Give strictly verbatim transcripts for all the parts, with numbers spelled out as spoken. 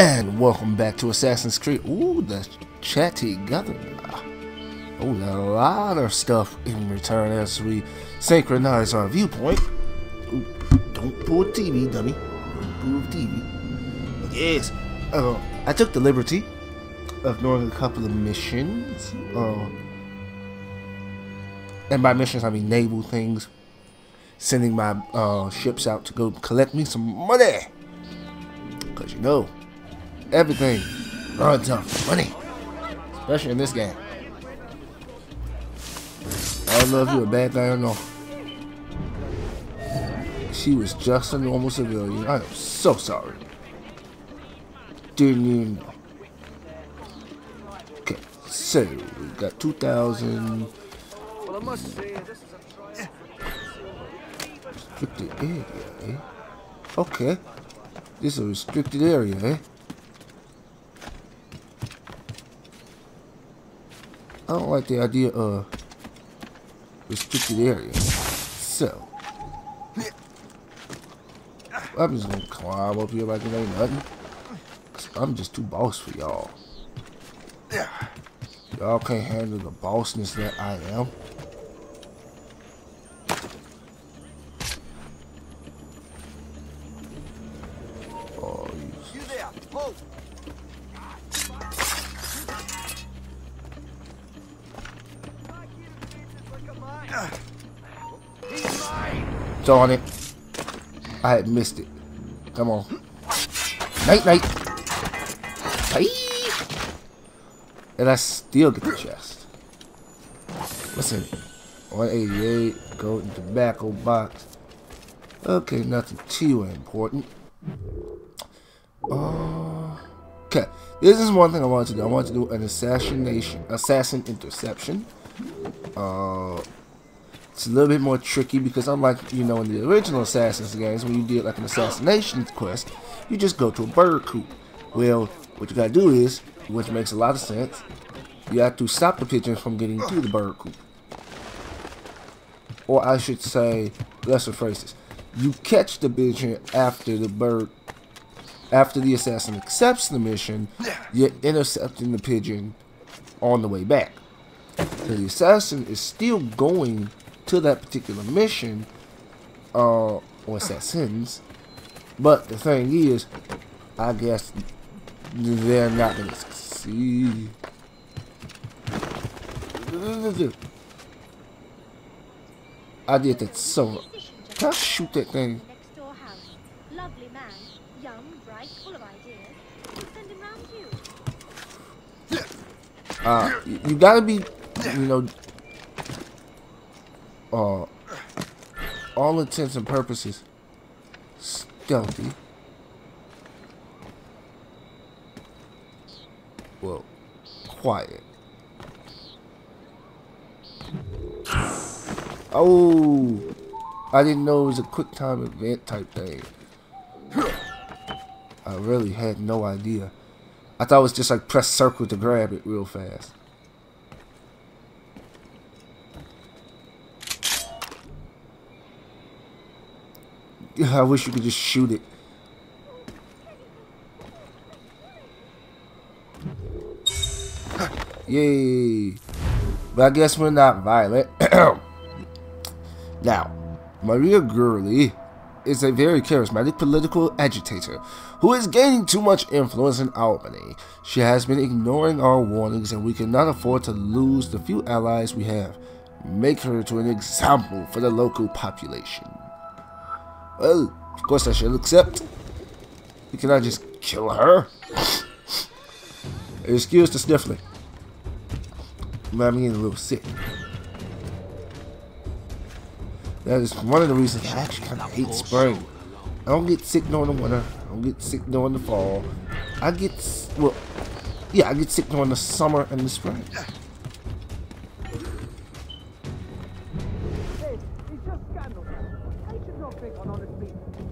And welcome back to Assassin's Creed. Ooh, the chatty gathering. Oh, a lot of stuff in return as we synchronize our viewpoint. Ooh, don't pull the T V, dummy. Don't pull the T V. But yes, uh, I took the liberty of ignoring a couple of missions. Uh, and by missions, I mean naval things. Sending my uh, ships out to go collect me some money. Because, you know, everything runs on money, especially in this game. I don't know if you're a bad guy or not. She was just a normal civilian. I am so sorry. Didn't even know. Okay, so we got two thousand. Well, I must say, this is a restricted area, eh? Okay. This is a restricted area, eh? I don't like the idea of restricted area. So I'm just gonna climb up here like it ain't nothing. I'm just too boss for y'all. Y'all can't handle the bossness that I am. Darn it. I had missed it. Come on. Night night. Hey. And I still get the chest. What's in it? one eighty-eight. Golden tobacco box. Okay, nothing too important. Uh, okay. This is one thing I wanted to do. I wanted to do an assassination. Assassin interception. Uh... It's a little bit more tricky because unlike, you know, in the original Assassin's games, when you did like an assassination quest, you just go to a bird coop. Well, what you gotta do is, which makes a lot of sense, you have to stop the pigeons from getting to the bird coop. Or I should say, let's rephrase this. You catch the pigeon after the bird, after the assassin accepts the mission, you're intercepting the pigeon on the way back. So the assassin is still going to that particular mission, uh, or assassins, but the thing is, I guess they're not gonna succeed. I did that so. Can I shoot that thing? Uh, you gotta be, you know. Uh, all intents and purposes, stealthy. Well, quiet. Oh, I didn't know it was a quick time event type thing. I really had no idea. I thought it was just like press circle to grab it real fast. I wish you could just shoot it. Yay. But I guess we're not violent. Now, Maria Gurley is a very charismatic political agitator who is gaining too much influence in Albany. She has been ignoring our warnings, and we cannot afford to lose the few allies we have. Make her to an example for the local population. Well, of course I should accept. You cannot just kill her. Excuse the sniffling. I'm getting a little sick. That is one of the reasons I actually kind of hate spring. I don't get sick during the winter. I don't get sick during the fall. I get, well, yeah, I get sick during the summer and the spring.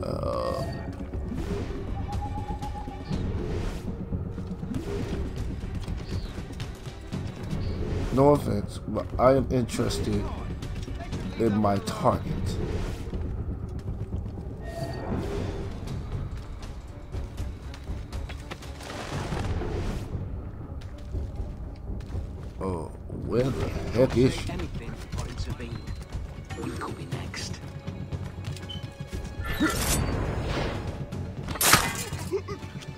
Uh, no offense, but I am interested in my target. Where the heck is she? We could be next.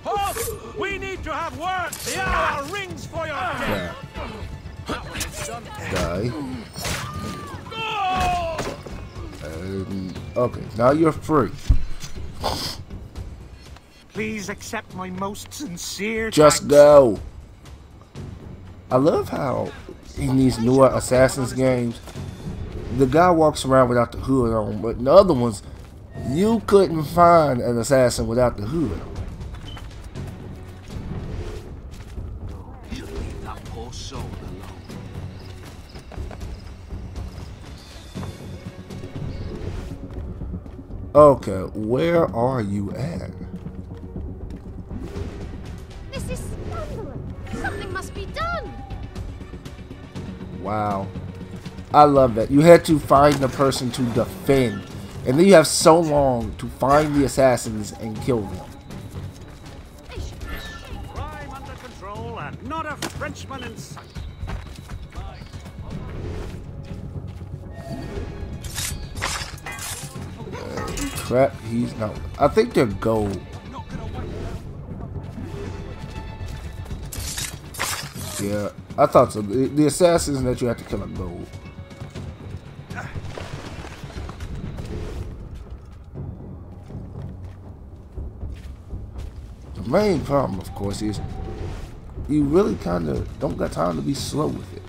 Halt! We need to have work. The hour rings for your head. Die. Um, okay, now you're free. Please accept my most sincere Just thanks. Go. I love how in these newer Assassin's games, the guy walks around without the hood on, but in the other ones, you couldn't find an assassin without the hood on. You leave that poor soul alone. Okay, where are you at? This is scandalous. Something must be done. Wow. I love that. You had to find the person to defend. And then you have so long to find the assassins and kill them. Crime under control and not a Frenchman in sight. Uh, crap, he's not. I think they're gold. Yeah, I thought so. The, the assassins that you have to kill are gold. The main problem, of course, is you really kind of don't got time to be slow with it.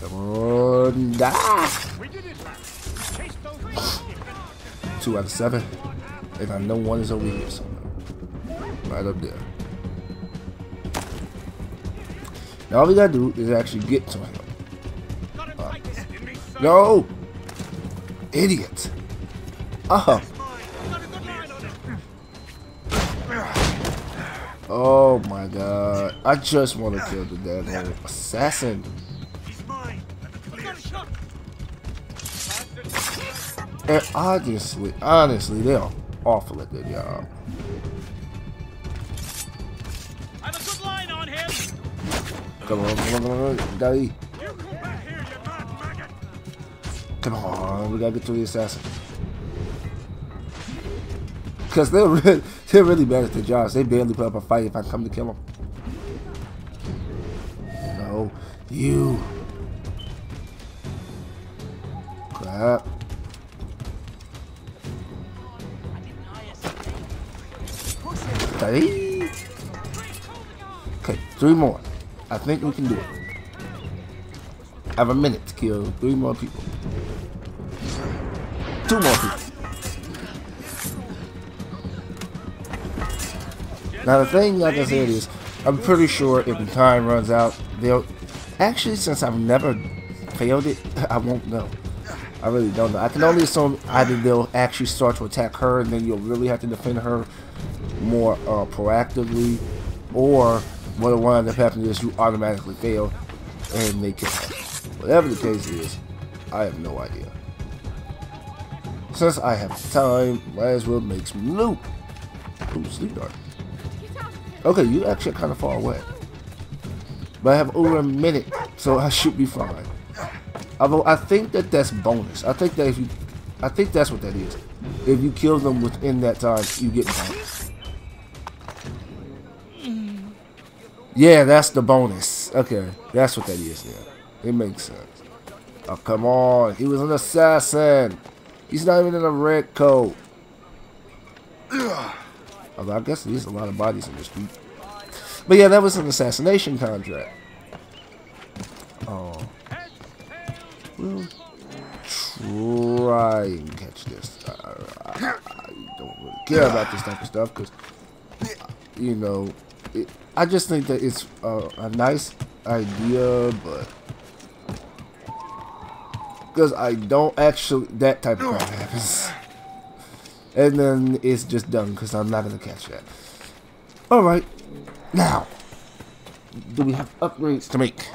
Come on, die. Two out of seven, and I know one is over here somewhere. Right up there. Now all we gotta do is actually get to him. Uh, no! Idiot! Uh-huh. Oh my god. I just want to kill the damn old assassin. And honestly, honestly, they're awful at their job. I have a good line on him. Come on, come on, come on, die. Come on, we gotta get to the assassin. Cause they're really, they're really bad at their jobs. They barely put up a fight if I come to kill them. No, you. Crap. Okay, three more. I think we can do it. I have a minute to kill three more people. Two more people. Now the thing, like I said, is I'm pretty sure if the time runs out, they'll... Actually, since I've never failed it, I won't know. I really don't know. I can only assume either they'll actually start to attack her, and then you'll really have to defend her more uh, proactively, or what will end up happening is you automatically fail and they kill her. Whatever the case is, I have no idea. Since I have time, might as well make some loot. Ooh, sleep dart. Okay, you actually are kind of far away. But I have over a minute, so I should be fine. Although I think that that's bonus. I think that if you, I think that's what that is. If you kill them within that time, you get bonus. Yeah, that's the bonus. Okay, that's what that is now. It makes sense. Oh, come on. He was an assassin. He's not even in a red coat. Although I guess there's a lot of bodies in the street. But yeah, that was an assassination contract. Oh. We'll try and catch this. I, I, I don't really care about this type of stuff because, you know... It, I just think that it's uh, a nice idea, but because I don't actually that type of crime happens, and then it's just done because I'm not gonna catch that. All right, now do we have upgrades to make?